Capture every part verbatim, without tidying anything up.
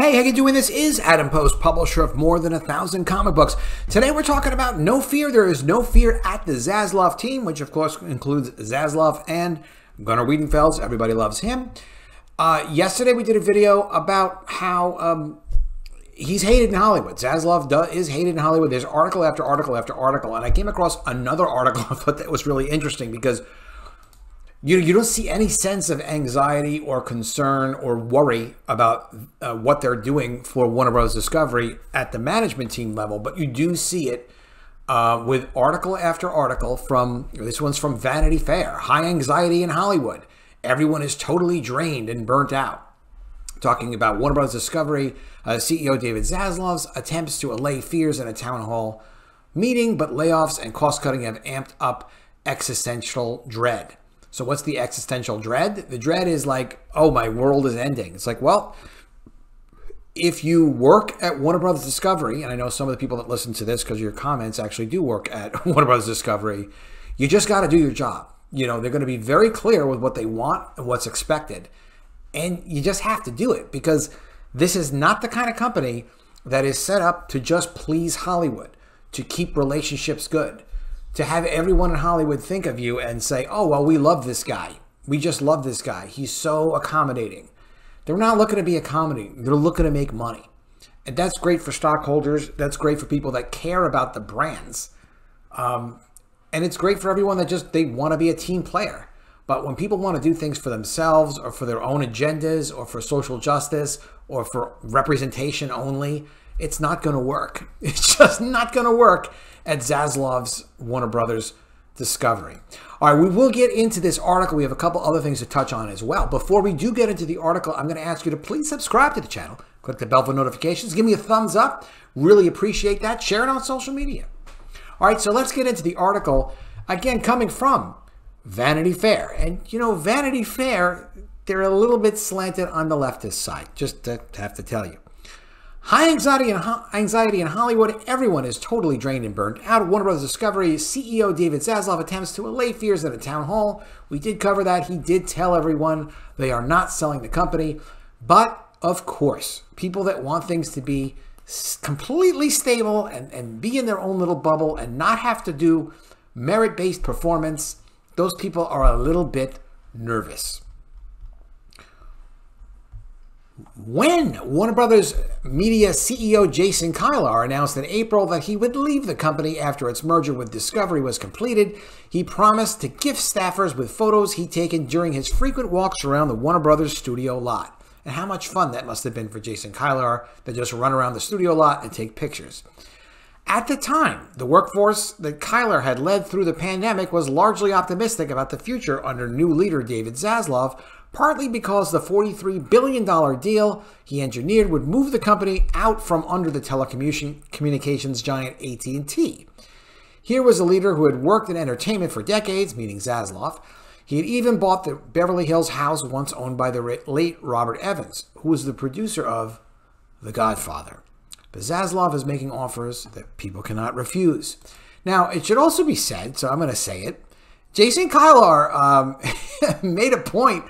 Hey, how you doing? This is Adam Post, publisher of more than a thousand comic books. Today we're talking about No Fear. There is no fear at the Zaslav team, which of course includes Zaslav and Gunnar Wiedenfels. Everybody loves him. Uh, yesterday we did a video about how um, he's hated in Hollywood. Zaslav duh, is hated in Hollywood. There's article after article after article. And I came across another article I thought that was really interesting because You, you don't see any sense of anxiety or concern or worry about uh, what they're doing for Warner Bros. Discovery at the management team level, but you do see it uh, with article after article from, this one's from Vanity Fair, high anxiety in Hollywood. Everyone is totally drained and burnt out. Talking about Warner Bros. Discovery, uh, C E O David Zaslav's attempts to allay fears in a town hall meeting, but layoffs and cost cutting have amped up existential dread. So what's the existential dread? The dread is like, oh, my world is ending. It's like, well, if you work at Warner Bros. Discovery, and I know some of the people that listen to this because of your comments actually do work at Warner Bros. Discovery, you just got to do your job. You know, they're going to be very clear with what they want and what's expected. And you just have to do it because this is not the kind of company that is set up to just please Hollywood, to keep relationships good. To have everyone in Hollywood think of you and say, oh, well, we love this guy. We just love this guy. He's so accommodating. They're not looking to be accommodating. They're looking to make money. And that's great for stockholders. That's great for people that care about the brands. Um, and it's great for everyone that just, they want to be a team player. But when people want to do things for themselves or for their own agendas or for social justice or for representation only, it's not going to work. It's just not going to work at Zaslav's Warner Brothers Discovery. All right, we will get into this article. We have a couple other things to touch on as well. Before we do get into the article, I'm going to ask you to please subscribe to the channel. Click the bell for notifications. Give me a thumbs up. Really appreciate that. Share it on social media. All right, so let's get into the article. Again, coming from Vanity Fair. And, you know, Vanity Fair, they're a little bit slanted on the leftist side, just to have to tell you. High anxiety and anxiety in Hollywood. Everyone is totally drained and burnt out. Warner Bros. Discovery C E O David Zaslav attempts to allay fears at a town hall. We did cover that. He did tell everyone they are not selling the company. But, of course, people that want things to be completely stable and, and be in their own little bubble and not have to do merit-based performance, those people are a little bit nervous. When Warner Bros. Media C E O Jason Kilar announced in April that he would leave the company after its merger with Discovery was completed, he promised to gift staffers with photos he'd taken during his frequent walks around the Warner Bros. Studio lot. And how much fun that must have been for Jason Kilar to just run around the studio lot and take pictures. At the time, the workforce that Kilar had led through the pandemic was largely optimistic about the future under new leader David Zaslav, partly because the forty-three billion dollar deal he engineered would move the company out from under the telecommunications giant A T and T. Here was a leader who had worked in entertainment for decades, meaning Zaslav. He had even bought the Beverly Hills house once owned by the late Robert Evans, who was the producer of The Godfather. But Zaslav is making offers that people cannot refuse. Now, it should also be said, so I'm going to say it, Jason Kilar um, made a point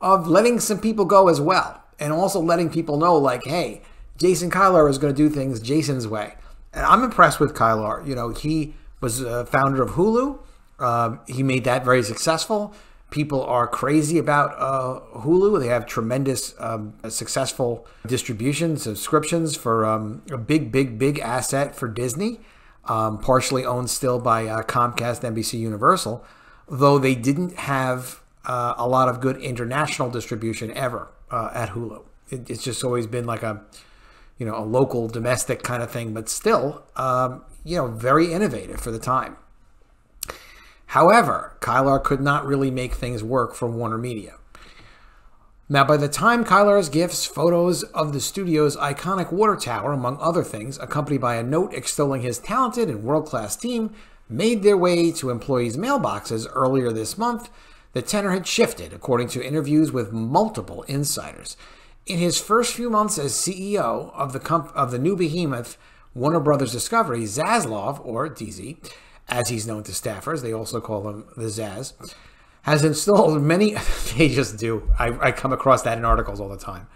of letting some people go as well, and also letting people know, like, hey, Jason Kilar is going to do things Jason's way. And I'm impressed with Kilar. You know, he was a founder of Hulu. Um, he made that very successful. People are crazy about uh, Hulu. They have tremendous, um, successful distribution, subscriptions for um, a big, big, big asset for Disney, um, partially owned still by uh, Comcast, N B C Universal, though they didn't have Uh, a lot of good international distribution ever uh, at Hulu. It, it's just always been like a, you know, a local domestic kind of thing, but still, um, you know, very innovative for the time. However, Kilar could not really make things work for WarnerMedia. Now, by the time Kilar's gifts, photos of the studio's iconic water tower, among other things, accompanied by a note extolling his talented and world-class team, made their way to employees' mailboxes earlier this month, the tenor had shifted, according to interviews with multiple insiders. In his first few months as C E O of the comp of the new behemoth, Warner Brothers Discovery, Zaslav, or D Z, as he's known to staffers, they also call him the Zaz, has installed many, they just do, I, I come across that in articles all the time,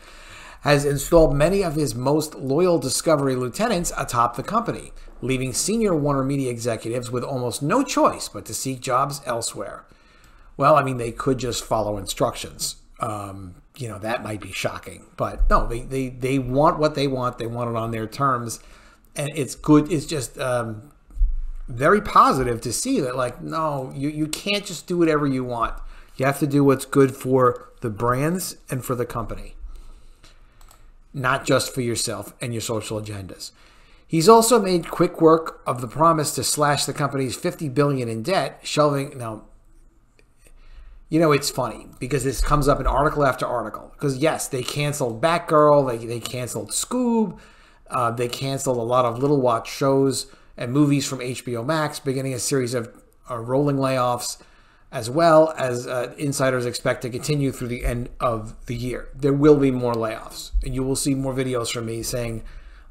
has installed many of his most loyal Discovery lieutenants atop the company, leaving senior WarnerMedia executives with almost no choice but to seek jobs elsewhere. Well, I mean, they could just follow instructions. Um, you know, that might be shocking, but no, they, they, they want what they want. They want it on their terms, and it's good. It's just um, very positive to see that, like, no, you, you can't just do whatever you want. You have to do what's good for the brands and for the company, not just for yourself and your social agendas. He's also made quick work of the promise to slash the company's fifty billion dollars in debt, shelving... Now, you know, it's funny because this comes up in article after article. Because, yes, they canceled Batgirl. They, they canceled Scoob. Uh, they canceled a lot of little watch shows and movies from H B O Max, beginning a series of uh, rolling layoffs, as well as uh, insiders expect to continue through the end of the year. There will be more layoffs. And you will see more videos from me saying,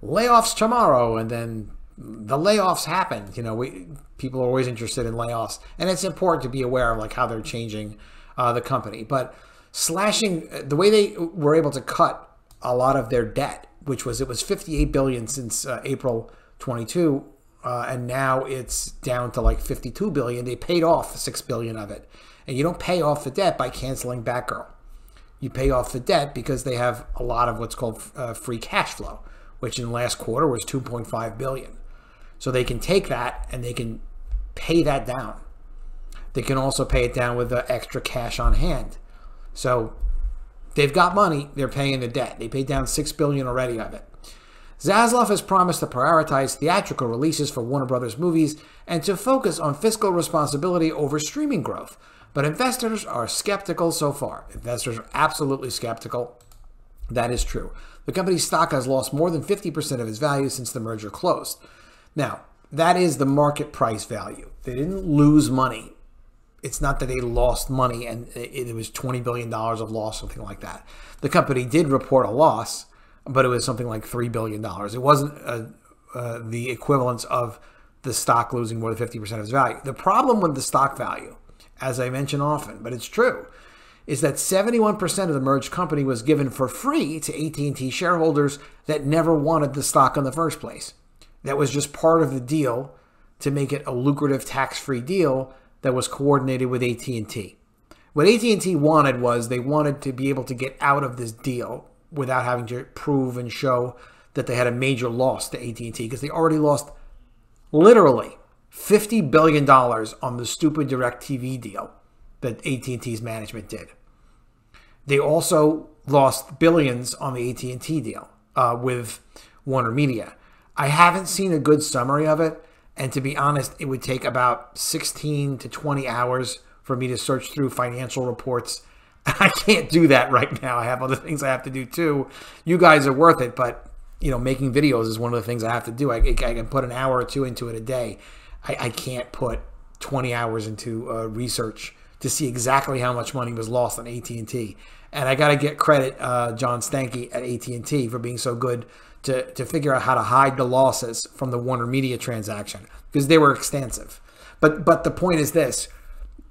layoffs tomorrow, and then the layoffs happen. You know, we, people are always interested in layoffs, and it's important to be aware of like how they're changing uh, the company. But slashing, the way they were able to cut a lot of their debt, which was, it was fifty-eight billion dollars since uh, April twenty-two, uh, and now it's down to like fifty-two billion dollars. They paid off six billion dollars of it. And you don't pay off the debt by canceling Batgirl. You pay off the debt because they have a lot of what's called uh, free cash flow, which in the last quarter was two point five billion dollars. So they can take that and they can pay that down. They can also pay it down with the extra cash on hand. So they've got money, they're paying the debt. They paid down six billion dollars already of it. Zaslav has promised to prioritize theatrical releases for Warner Brothers movies and to focus on fiscal responsibility over streaming growth. But investors are skeptical so far. Investors are absolutely skeptical. That is true. The company's stock has lost more than fifty percent of its value since the merger closed. Now, that is the market price value. They didn't lose money. It's not that they lost money and it was twenty billion dollars of loss, something like that. The company did report a loss, but it was something like three billion dollars. It wasn't uh, uh, the equivalence of the stock losing more than fifty percent of its value. The problem with the stock value, as I mention often, but it's true, is that seventy-one percent of the merged company was given for free to A T and T shareholders that never wanted the stock in the first place. That was just part of the deal to make it a lucrative tax-free deal that was coordinated with A T and T. What A T and T wanted was they wanted to be able to get out of this deal without having to prove and show that they had a major loss to A T and T, because they already lost literally fifty billion dollars on the stupid DirecTV deal that A T and T's management did. They also lost billions on the A T and T deal uh, with WarnerMedia. I haven't seen a good summary of it, and to be honest, it would take about sixteen to twenty hours for me to search through financial reports. I can't do that right now. I have other things I have to do too. You guys are worth it, but you know, making videos is one of the things I have to do. I, I can put an hour or two into it a day. I, I can't put twenty hours into uh, research to see exactly how much money was lost on A T and T. And I got to get credit, uh, John Stankey at A T and T, for being so good to, to figure out how to hide the losses from the WarnerMedia transaction, because they were extensive. But but the point is this: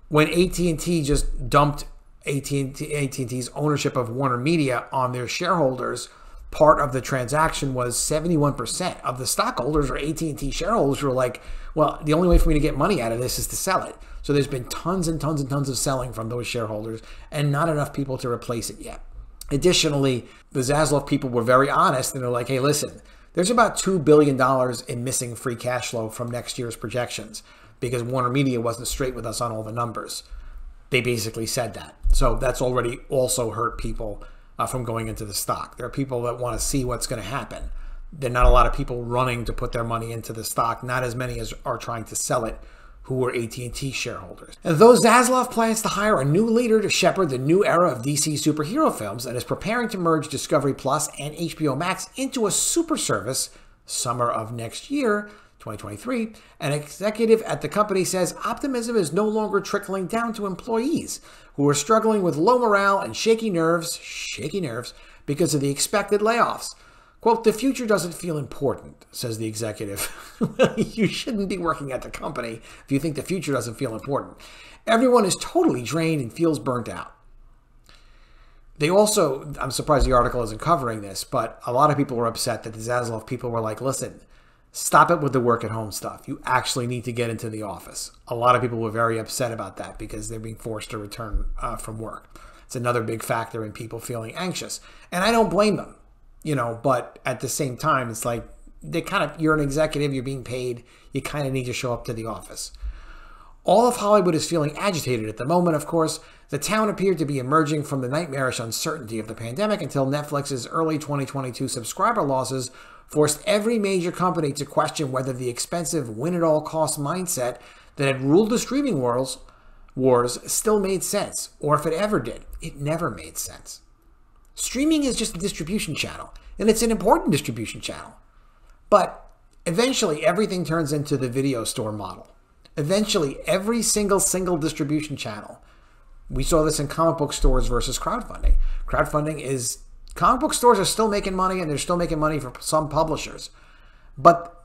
when A T and T just dumped A T and T's ownership of WarnerMedia on their shareholders, part of the transaction was seventy-one percent of the stockholders or A T and T shareholders were like, well, the only way for me to get money out of this is to sell it. So there's been tons and tons and tons of selling from those shareholders and not enough people to replace it yet. Additionally, the Zaslav people were very honest and they're like, hey, listen, there's about two billion dollars in missing free cash flow from next year's projections because WarnerMedia wasn't straight with us on all the numbers. They basically said that. So that's already also hurt people Uh, from going into the stock. There are people that want to see what's going to happen. There are not a lot of people running to put their money into the stock, not as many as are trying to sell it, who were A T and T shareholders. And though Zaslav plans to hire a new leader to shepherd the new era of D C superhero films and is preparing to merge Discovery Plus and H B O Max into a super service summer of next year, twenty twenty-three, an executive at the company says optimism is no longer trickling down to employees who are struggling with low morale and shaky nerves, shaky nerves, because of the expected layoffs. Quote, the future doesn't feel important, says the executive. You shouldn't be working at the company if you think the future doesn't feel important. Everyone is totally drained and feels burnt out. They also, I'm surprised the article isn't covering this, but a lot of people were upset that the Zaslav people were like, listen, stop it with the work at home stuff. You actually need to get into the office. A lot of people were very upset about that because they're being forced to return uh, from work. It's another big factor in people feeling anxious. And I don't blame them, you know, but at the same time, it's like they kind of, you're an executive, you're being paid, you kind of need to show up to the office. All of Hollywood is feeling agitated at the moment, of course. The town appeared to be emerging from the nightmarish uncertainty of the pandemic until Netflix's early twenty twenty-two subscriber losses forced every major company to question whether the expensive win-at-all-cost mindset that had ruled the streaming wars, wars still made sense, or if it ever did. It never made sense. Streaming is just a distribution channel, and it's an important distribution channel. But eventually, everything turns into the video store model. Eventually, every single, single distribution channel. We saw this in comic book stores versus crowdfunding. Crowdfunding is... Comic book stores are still making money, and they're still making money for some publishers. But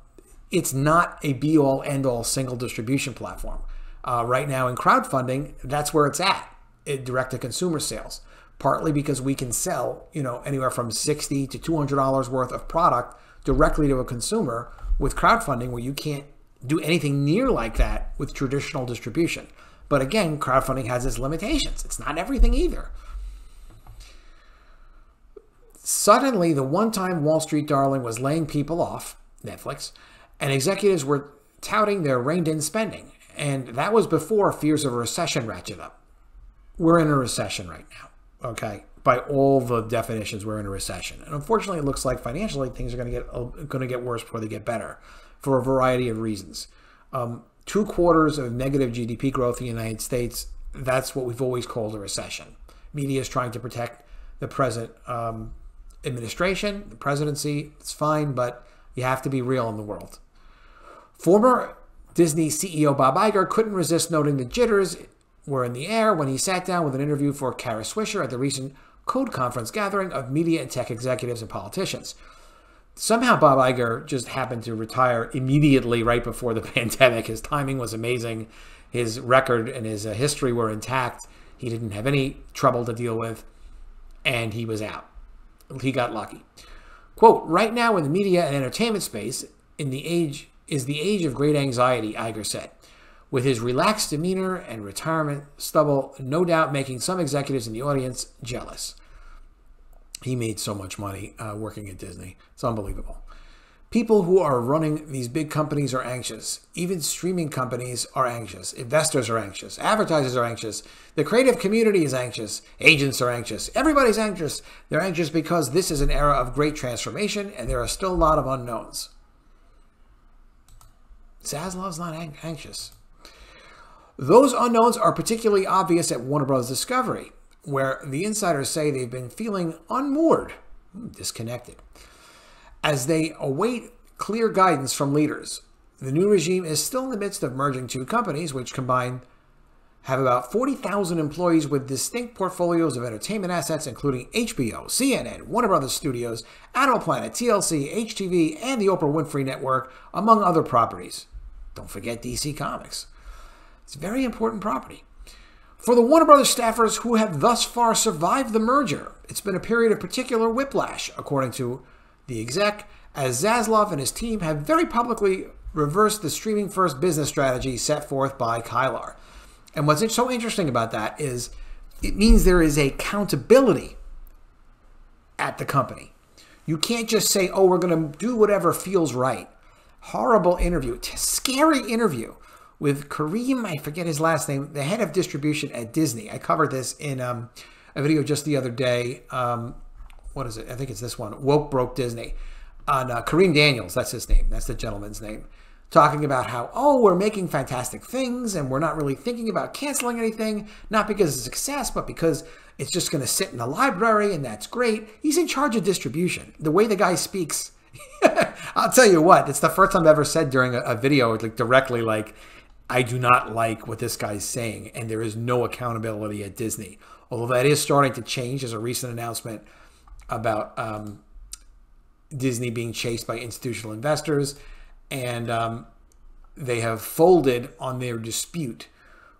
it's not a be-all, end-all single distribution platform. Uh, right now in crowdfunding, that's where it's at, it, direct-to-consumer sales. Partly because we can sell, you know, anywhere from sixty to two hundred dollars worth of product directly to a consumer with crowdfunding, where you can't do anything near like that with traditional distribution. But again, crowdfunding has its limitations. It's not everything either. Suddenly, the one-time Wall Street darling was laying people off, Netflix, and executives were touting their reined-in spending. And that was before fears of a recession ratchet up. We're in a recession right now, okay? By all the definitions, we're in a recession. And unfortunately, it looks like financially, things are going to get going to get worse before they get better for a variety of reasons. Um, two quarters of negative G D P growth in the United States, that's what we've always called a recession. Media is trying to protect the present um administration, the presidency. It's fine, but you have to be real in the world. Former Disney C E O Bob Iger couldn't resist noting the jitters were in the air when he sat down with an interview for Kara Swisher at the recent Code Conference gathering of media and tech executives and politicians. Somehow Bob Iger just happened to retire immediately right before the pandemic. His timing was amazing. His record and his uh, history were intact. He didn't have any trouble to deal with, and he was out. He got lucky. Quote, right now in the media and entertainment space in the age is the age of great anxiety, Iger said, with his relaxed demeanor and retirement stubble no doubt making some executives in the audience jealous. He made so much money uh, working at Disney. It's unbelievable. People who are running these big companies are anxious. Even streaming companies are anxious. Investors are anxious. Advertisers are anxious. The creative community is anxious. Agents are anxious. Everybody's anxious. They're anxious because this is an era of great transformation and there are still a lot of unknowns. Zaslav's not anxious. Those unknowns are particularly obvious at Warner Bros. Discovery, where the insiders say they've been feeling unmoored, disconnected, as they await clear guidance from leaders. The new regime is still in the midst of merging two companies, which combined have about forty thousand employees with distinct portfolios of entertainment assets, including H B O, C N N, Warner Brothers Studios, Animal Planet, T L C, H G T V, and the Oprah Winfrey Network, among other properties. Don't forget D C Comics. It's a very important property. For the Warner Brothers staffers who have thus far survived the merger, it's been a period of particular whiplash, according to the exec, as Zaslav and his team have very publicly reversed the streaming-first business strategy set forth by Kilar. And what's so interesting about that is it means there is accountability at the company. You can't just say, oh, we're going to do whatever feels right. Horrible interview, scary interview with Kareem, I forget his last name, the head of distribution at Disney. I covered this in um, a video just the other day. Um, what is it? I think it's this one. Woke Broke Disney. On uh, Kareem Daniels, that's his name. That's the gentleman's name. Talking about how, oh, we're making fantastic things and we're not really thinking about canceling anything. Not because it's a success, but because it's just going to sit in the library and that's great. He's in charge of distribution. The way the guy speaks, I'll tell you what, it's the first time I've ever said during a, a video, like directly like, I do not like what this guy's saying, and there is no accountability at Disney. Although that is starting to change. There's a recent announcement about um, Disney being chased by institutional investors, and um, they have folded on their dispute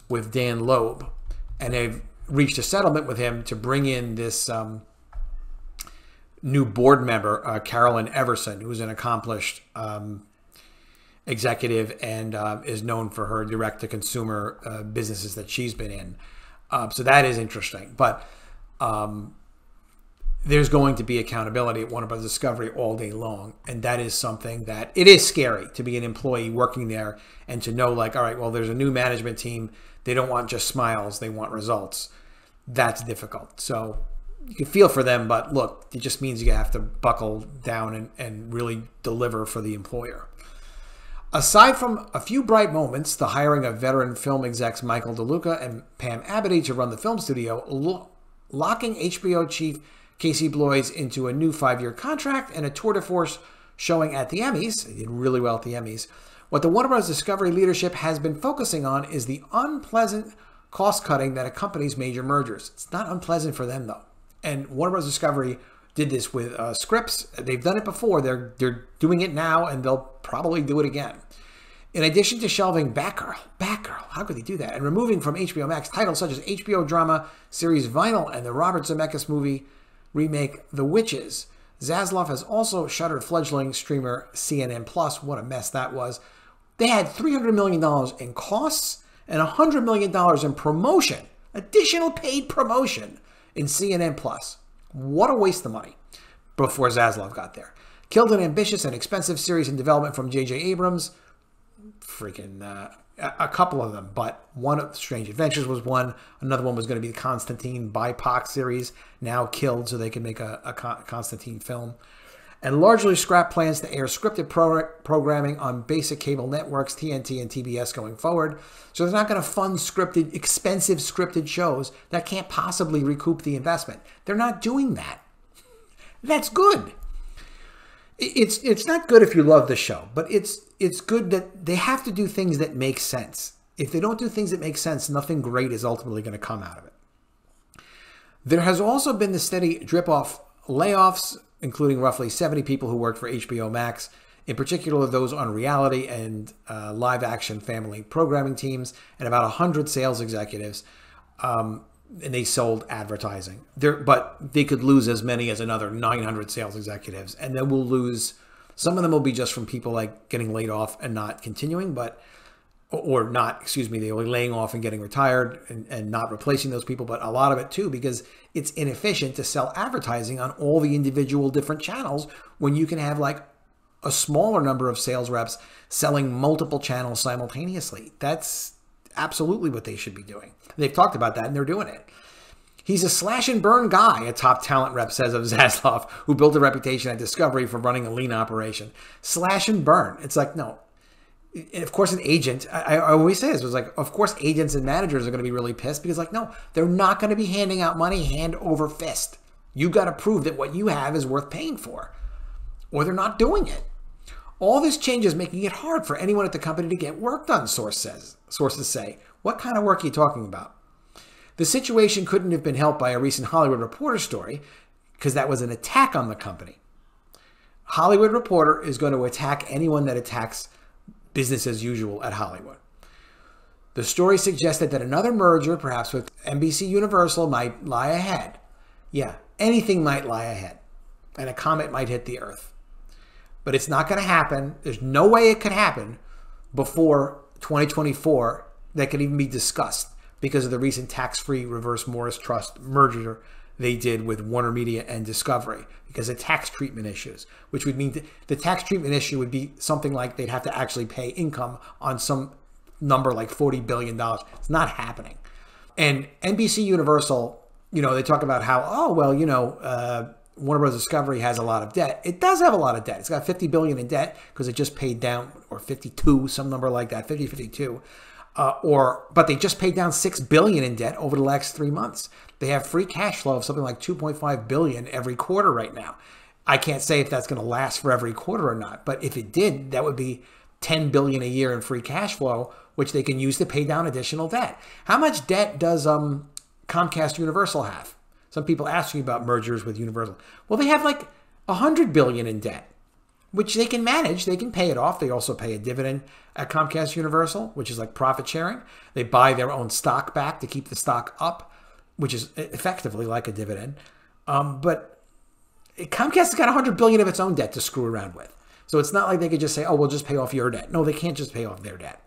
with Dan Loeb, and they've reached a settlement with him to bring in this um, new board member, uh, Carolyn Everson, who's an accomplished um, executive and uh, is known for her direct-to-consumer uh, businesses that she's been in. Uh, so that is interesting. But um, there's going to be accountability at Warner Bros. Discovery all day long. And that is something that, it is scary to be an employee working there and to know, like, all right, well, there's a new management team. They don't want just smiles. They want results. That's difficult. So you can feel for them, but look, it just means you have to buckle down and, and really deliver for the employer. Aside from a few bright moments, the hiring of veteran film execs Michael DeLuca and Pam Abadie to run the film studio, lo locking H B O chief Casey Bloys into a new five-year contract, and a tour de force showing at the Emmys. They did really well at the Emmys. What the Warner Bros. Discovery leadership has been focusing on is the unpleasant cost-cutting that accompanies major mergers. It's not unpleasant for them, though. And Warner Bros. Discovery did this with uh, Scripps. They've done it before. They're, they're doing it now, and they'll probably do it again. In addition to shelving Batgirl, Batgirl, how could they do that? And removing from H B O Max titles such as H B O drama series Vinyl and the Robert Zemeckis movie remake The Witches. Zaslav has also shuttered fledgling streamer C N N Plus. What a mess that was. They had three hundred million dollars in costs and one hundred million dollars in promotion, additional paid promotion in C N N Plus. What a waste of money before Zaslav got there. Killed an ambitious and expensive series in development from J J Abrams. Freaking uh, a couple of them, but one of Strange Adventures was one. Another one was going to be the Constantine B I P O C series, now killed so they can make a, a Constantine film. And largely scrapped plans to air scripted pro programming on basic cable networks, T N T and T B S going forward. So they're not going to fund scripted, expensive scripted shows that can't possibly recoup the investment. They're not doing that. That's good. It's, it's not good if you love the show, but it's, it's good that they have to do things that make sense. If they don't do things that make sense, nothing great is ultimately going to come out of it. There has also been the steady drip-off layoffs, including roughly seventy people who worked for H B O Max, in particular those on reality and uh, live-action family programming teams, and about one hundred sales executives, um, and they sold advertising. There, but they could lose as many as another nine hundred sales executives, and then we'll lose... Some of them will be just from people like getting laid off and not continuing, but, or not, excuse me, they were laying off and getting retired and, and not replacing those people, but a lot of it too, because it's inefficient to sell advertising on all the individual different channels when you can have like a smaller number of sales reps selling multiple channels simultaneously. That's absolutely what they should be doing. They've talked about that and they're doing it. He's a slash and burn guy, a top talent rep says of Zaslav, who built a reputation at Discovery for running a lean operation. Slash and burn. It's like, no. And of course, an agent, I, I always say this, it was like, of course, agents and managers are going to be really pissed because like, no, they're not going to be handing out money hand over fist. You got to prove that what you have is worth paying for, or they're not doing it. All this change is making it hard for anyone at the company to get work done, source says, sources say. What kind of work are you talking about? The situation couldn't have been helped by a recent Hollywood Reporter story because that was an attack on the company. Hollywood Reporter is going to attack anyone that attacks business as usual at Hollywood. The story suggested that another merger, perhaps with N B C Universal, might lie ahead. Yeah, anything might lie ahead, and a comet might hit the earth. But it's not going to happen. There's no way it could happen before twenty twenty-four that could even be discussed, because of the recent tax-free reverse Morris Trust merger they did with WarnerMedia and Discovery, because of tax treatment issues, which would mean the tax treatment issue would be something like they'd have to actually pay income on some number like forty billion dollars. It's not happening. And N B C Universal, you know, they talk about how, oh, well, you know, uh, Warner Bros. Discovery has a lot of debt. It does have a lot of debt. It's got fifty billion dollars in debt because it just paid down, or fifty-two, some number like that, fifty, fifty-two. Uh, or, but they just paid down six billion dollars in debt over the last three months. They have free cash flow of something like two point five billion dollars every quarter right now. I can't say if that's going to last for every quarter or not, but if it did, that would be ten billion dollars a year in free cash flow, which they can use to pay down additional debt. How much debt does um, Comcast Universal have? Some people ask me about mergers with Universal. Well, they have like one hundred billion dollars in debt, which they can manage. They can pay it off. They also pay a dividend at Comcast Universal, which is like profit sharing. They buy their own stock back to keep the stock up. which is effectively like a dividend. Um, but Comcast has got one hundred billion dollars of its own debt to screw around with. So it's not like they could just say, oh, we'll just pay off your debt. No, they can't just pay off their debt.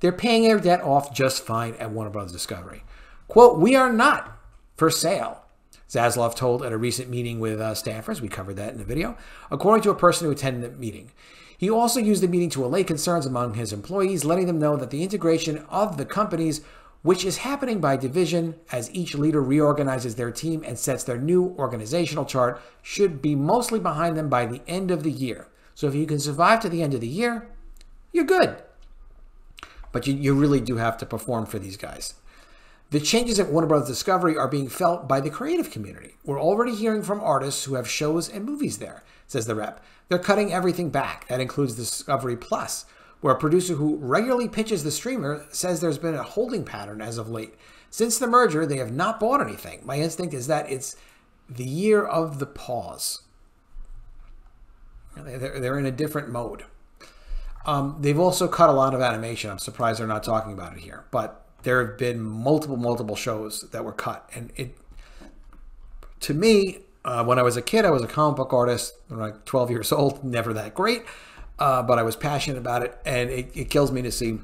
They're paying their debt off just fine at Warner Bros. Discovery. Quote, we are not for sale, Zaslav told at a recent meeting with uh, staffers. We covered that in the video, according to a person who attended the meeting. He also used the meeting to allay concerns among his employees, letting them know that the integration of the companies, which is happening by division as each leader reorganizes their team and sets their new organizational chart, should be mostly behind them by the end of the year. So if you can survive to the end of the year, you're good. But you, you really do have to perform for these guys. The changes at Warner Bros. Discovery are being felt by the creative community. We're already hearing from artists who have shows and movies there, says the rep. They're cutting everything back. That includes Discovery Plus, where a producer who regularly pitches the streamer says there's been a holding pattern as of late. Since the merger, they have not bought anything. My instinct is that it's the year of the pause. They're in a different mode. Um, they've also cut a lot of animation. I'm surprised they're not talking about it here. But there have been multiple, multiple shows that were cut. And it, to me, uh, when I was a kid, I was a comic book artist, like twelve years old, never that great. Uh, but I was passionate about it, and it, it kills me to see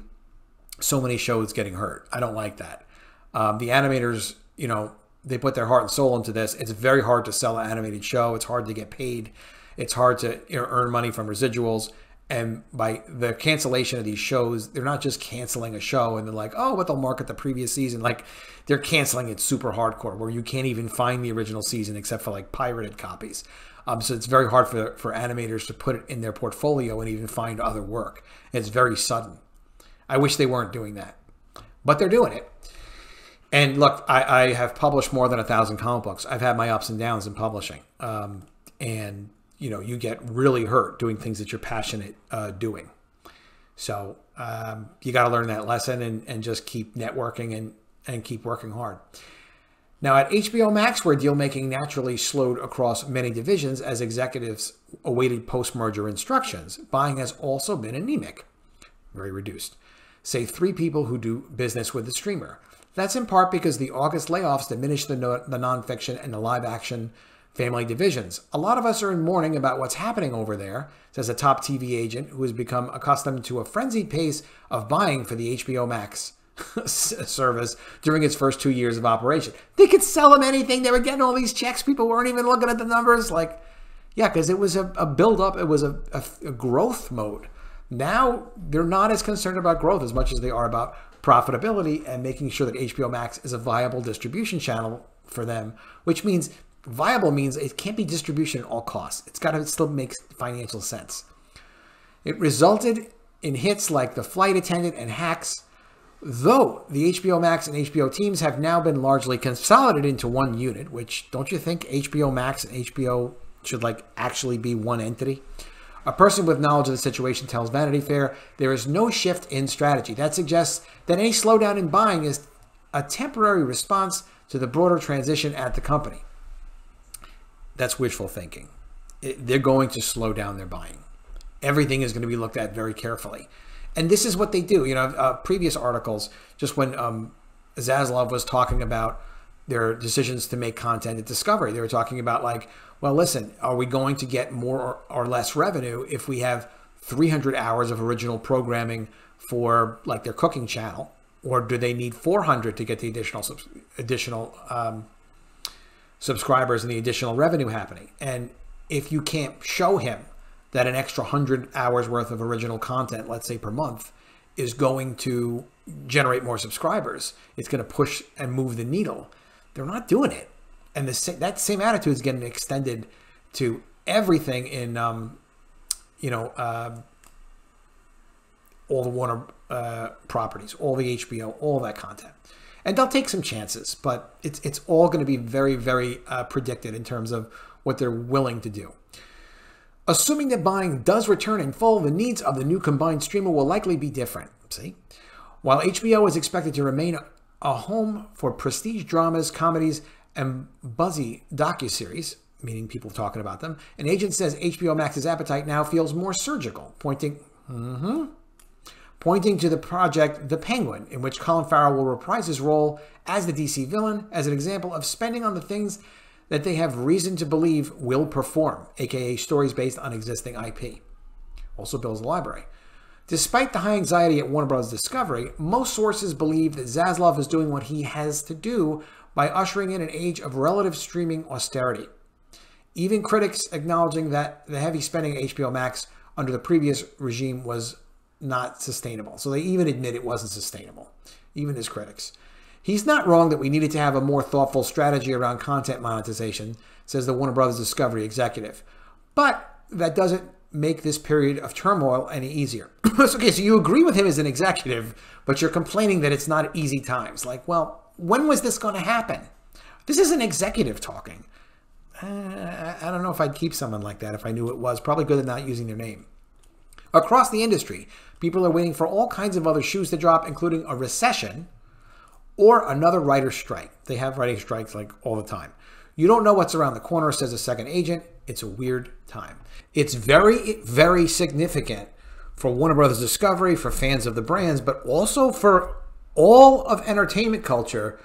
so many shows getting hurt. I don't like that. Um, the animators, you know, they put their heart and soul into this. It's very hard to sell an animated show. It's hard to get paid. It's hard to you know, earn money from residuals. And by the cancellation of these shows, they're not just canceling a show and they're like, oh, what they'll market the previous season. Like, they're canceling it super hardcore, where you can't even find the original season except for like pirated copies. Um, so it's very hard for, for animators to put it in their portfolio and even find other work. It's very sudden. I wish they weren't doing that, but they're doing it. And look, I, I have published more than a thousand comic books. I've had my ups and downs in publishing. Um, and, you know, you get really hurt doing things that you're passionate uh, doing. So um, you got to learn that lesson and, and just keep networking and, and keep working hard. Now, at H B O Max, where deal-making naturally slowed across many divisions as executives awaited post-merger instructions, buying has also been anemic, very reduced, say three people who do business with the streamer. That's in part because the August layoffs diminished the, no the nonfiction and the live-action family divisions. A lot of us are in mourning about what's happening over there, says a top T V agent who has become accustomed to a frenzied pace of buying for the H B O Max service during its first two years of operation. They could sell them anything. They were getting all these checks. People weren't even looking at the numbers. Like, yeah, because it was a, a build-up. It was a, a, a growth mode. Now they're not as concerned about growth as much as they are about profitability and making sure that H B O Max is a viable distribution channel for them, which means viable means it can't be distribution at all costs. It's got to still make financial sense. It resulted in hits like The Flight Attendant and Hacks, though the H B O Max and H B O teams have now been largely consolidated into one unit, which, don't you think H B O Max and H B O should like actually be one entity? A person with knowledge of the situation tells Vanity Fair there is no shift in strategy. That suggests that any slowdown in buying is a temporary response to the broader transition at the company. That's wishful thinking. It, they're going to slow down their buying. Everything is going to be looked at very carefully. And this is what they do. You know, uh, previous articles, just when um, Zaslav was talking about their decisions to make content at Discovery, they were talking about like, well, listen, are we going to get more or, or less revenue if we have three hundred hours of original programming for like their cooking channel? Or do they need four hundred to get the additional, subs additional um, subscribers and the additional revenue happening? And if you can't show him that an extra one hundred hours worth of original content, let's say per month, is going to generate more subscribers, it's going to push and move the needle, they're not doing it. And the, that same attitude is getting extended to everything in, um, you know, uh, all the Warner uh, properties, all the H B O, all that content. And they'll take some chances, but it's, it's all going to be very, very uh, predicted in terms of what they're willing to do. Assuming that buying does return in full, the needs of the new combined streamer will likely be different. See? While H B O is expected to remain a home for prestige dramas, comedies, and buzzy docuseries, meaning people talking about them, an agent says H B O Max's appetite now feels more surgical, pointing, mm-hmm, pointing to the project The Penguin, in which Colin Farrell will reprise his role as the D C villain as an example of spending on the things that they have reason to believe will perform, aka stories based on existing I P. Also builds the library. Despite the high anxiety at Warner Bros. Discovery, most sources believe that Zaslav is doing what he has to do by ushering in an age of relative streaming austerity. Even critics acknowledging that the heavy spending at H B O Max under the previous regime was not sustainable. So they even admit it wasn't sustainable, even as critics. He's not wrong that we needed to have a more thoughtful strategy around content monetization, says the Warner Bros. Discovery executive. But that doesn't make this period of turmoil any easier. Okay, so you agree with him as an executive, but you're complaining that it's not easy times. Like, well, when was this going to happen? This is an executive talking. Uh, I don't know if I'd keep someone like that if I knew it was. Probably good at not using their name. Across the industry, people are waiting for all kinds of other shoes to drop, including a recession or another writer's strike. They have writing strikes like all the time. You don't know what's around the corner, says a second agent. It's a weird time. It's very, very significant for Warner Bros. Discovery, for fans of the brands, but also for all of entertainment culture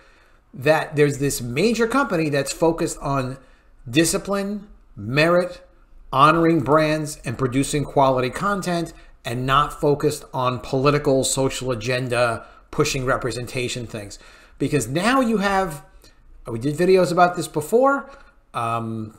that there's this major company that's focused on discipline, merit, honoring brands, and producing quality content, and not focused on political, social agenda, pushing representation things. Because now you have, we did videos about this before, um,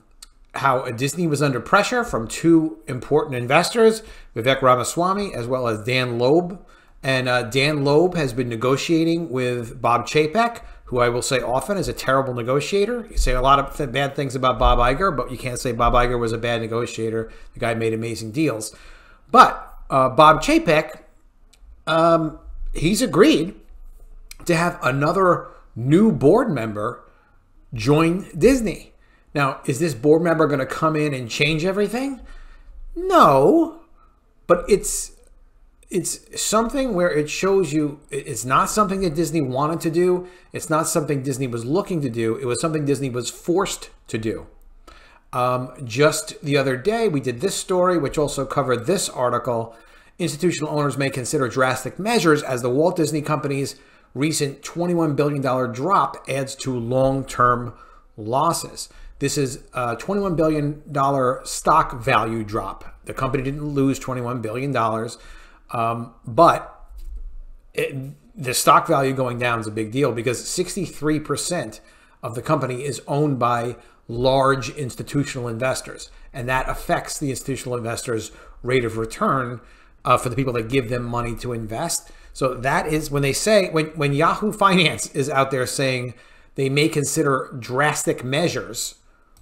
how Disney was under pressure from two important investors, Vivek Ramaswamy as well as Dan Loeb. And uh, Dan Loeb has been negotiating with Bob Chapek, who I will say often is a terrible negotiator. You say a lot of th bad things about Bob Iger, but you can't say Bob Iger was a bad negotiator. The guy made amazing deals. But uh, Bob Chapek, um, he's agreed to have another new board member join Disney. Now, is this board member going to come in and change everything? No, but it's... It's something where it shows you it's not something that Disney wanted to do. It's not something Disney was looking to do. It was something Disney was forced to do. Um, just the other day, we did this story, which also covered this article. Institutional owners may consider drastic measures as the Walt Disney Company's recent twenty-one billion dollar drop adds to long-term losses. This is a twenty-one billion dollar stock value drop. The company didn't lose twenty-one billion dollars. Um, but it, the stock value going down is a big deal because sixty-three percent of the company is owned by large institutional investors. And that affects the institutional investors' rate of return uh, for the people that give them money to invest. So that is when they say, when, when Yahoo Finance is out there saying they may consider drastic measures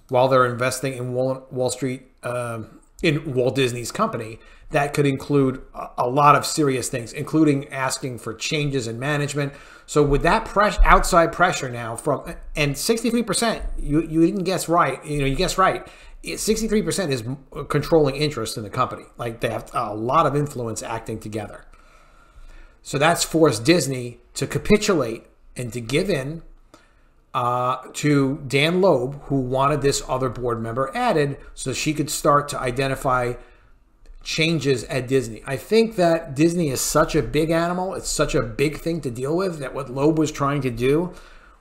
while they're investing in Wall, Wall Street, uh, in Walt Disney's company, that could include a lot of serious things, including asking for changes in management. So with that press, outside pressure now from, and sixty-three percent, you, you didn't guess right, you know, you guessed right, sixty-three percent is controlling interest in the company. Like they have a lot of influence acting together. So that's forced Disney to capitulate and to give in uh, to Dan Loeb, who wanted this other board member added so she could start to identify changes at Disney. I think that Disney is such a big animal, it's such a big thing to deal with, that what Loeb was trying to do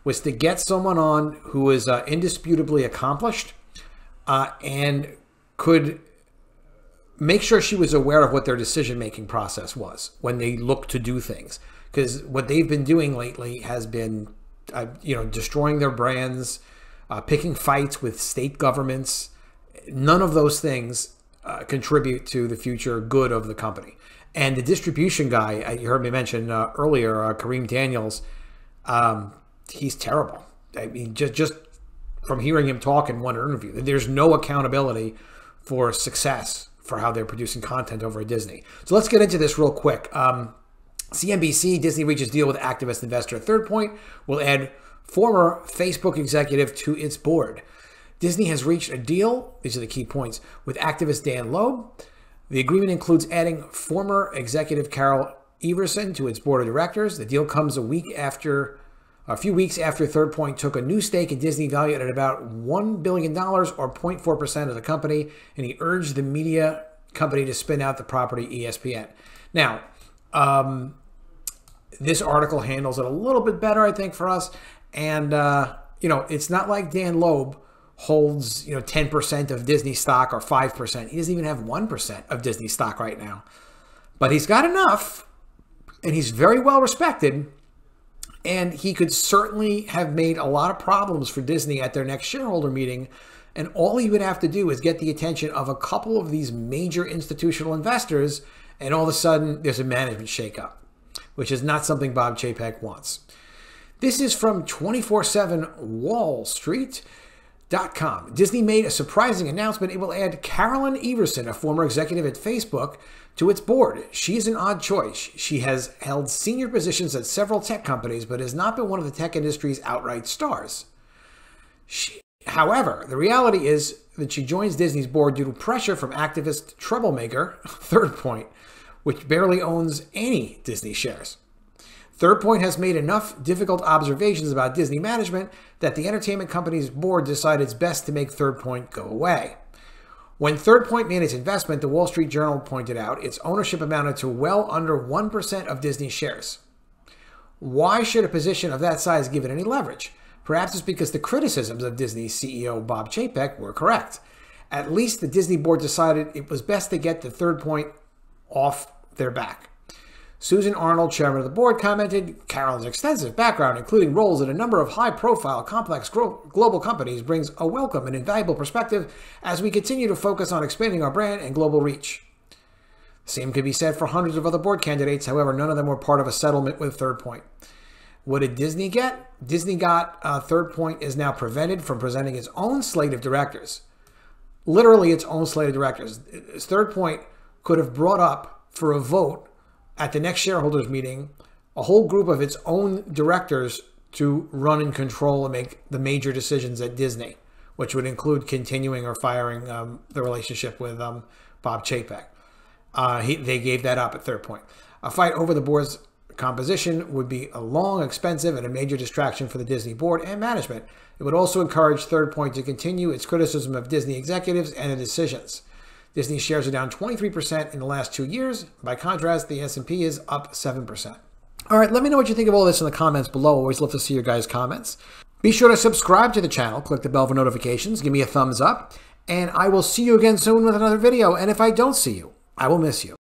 was to get someone on who is uh, indisputably accomplished uh, and could make sure she was aware of what their decision-making process was when they look to do things. Because what they've been doing lately has been, uh, you know, destroying their brands, uh, picking fights with state governments. None of those things Uh, contribute to the future good of the company. And the distribution guy, uh, you heard me mention uh, earlier, uh, Kareem Daniels, um, he's terrible. I mean, just, just from hearing him talk in one interview, there's no accountability for success for how they're producing content over at Disney. So let's get into this real quick. Um, C N B C, Disney reaches deal with activist investor. Third Point will add former Facebook executive to its board. Disney has reached a deal, these are the key points, with activist Dan Loeb. The agreement includes adding former executive Carolyn Everson to its board of directors. The deal comes a week after, a few weeks after Third Point took a new stake in Disney valued at about one billion dollars or zero point four percent of the company, and he urged the media company to spin out the property E S P N. Now, Um, this article handles it a little bit better, I think, for us. And, uh, you know, it's not like Dan Loeb holds, you know, ten percent of Disney stock or five percent. He doesn't even have one percent of Disney stock right now. But he's got enough, and he's very well respected, and he could certainly have made a lot of problems for Disney at their next shareholder meeting. And all he would have to do is get the attention of a couple of these major institutional investors, and all of a sudden there's a management shakeup, which is not something Bob Chapek wants. This is from two four seven wall street dot com. Disney made a surprising announcement. It will add Carolyn Everson, a former executive at Facebook, to its board. She is an odd choice. She has held senior positions at several tech companies, but has not been one of the tech industry's outright stars. She However, the reality is that she joins Disney's board due to pressure from activist troublemaker Third Point, which barely owns any Disney shares. Third Point has made enough difficult observations about Disney management that the entertainment company's board decided it's best to make Third Point go away. When Third Point made its investment, the Wall Street Journal pointed out its ownership amounted to well under one percent of Disney shares. Why should a position of that size give it any leverage? Perhaps it's because the criticisms of Disney C E O Bob Chapek were correct. At least the Disney board decided it was best to get the Third Point off their back. Susan Arnold, chairman of the board, commented, Carolyn's extensive background, including roles at a number of high-profile, complex global companies, brings a welcome and invaluable perspective as we continue to focus on expanding our brand and global reach. The same could be said for hundreds of other board candidates. However, none of them were part of a settlement with Third Point. What did Disney get? Disney got uh, Third Point is now prevented from presenting its own slate of directors. Literally its own slate of directors. Third Point could have brought up for a vote at the next shareholders meeting a whole group of its own directors to run and control and make the major decisions at Disney, which would include continuing or firing um, the relationship with um, Bob Chapek. Uh, he, they gave that up at Third Point. A fight over the board's composition would be a long, expensive, and a major distraction for the Disney board and management. It would also encourage Third Point to continue its criticism of Disney executives and their decisions. Disney shares are down twenty-three percent in the last two years. By contrast, the S and P is up seven percent. All right, let me know what you think of all this in the comments below. Always love to see your guys' comments. Be sure to subscribe to the channel. Click the bell for notifications. Give me a thumbs up. And I will see you again soon with another video. And if I don't see you, I will miss you.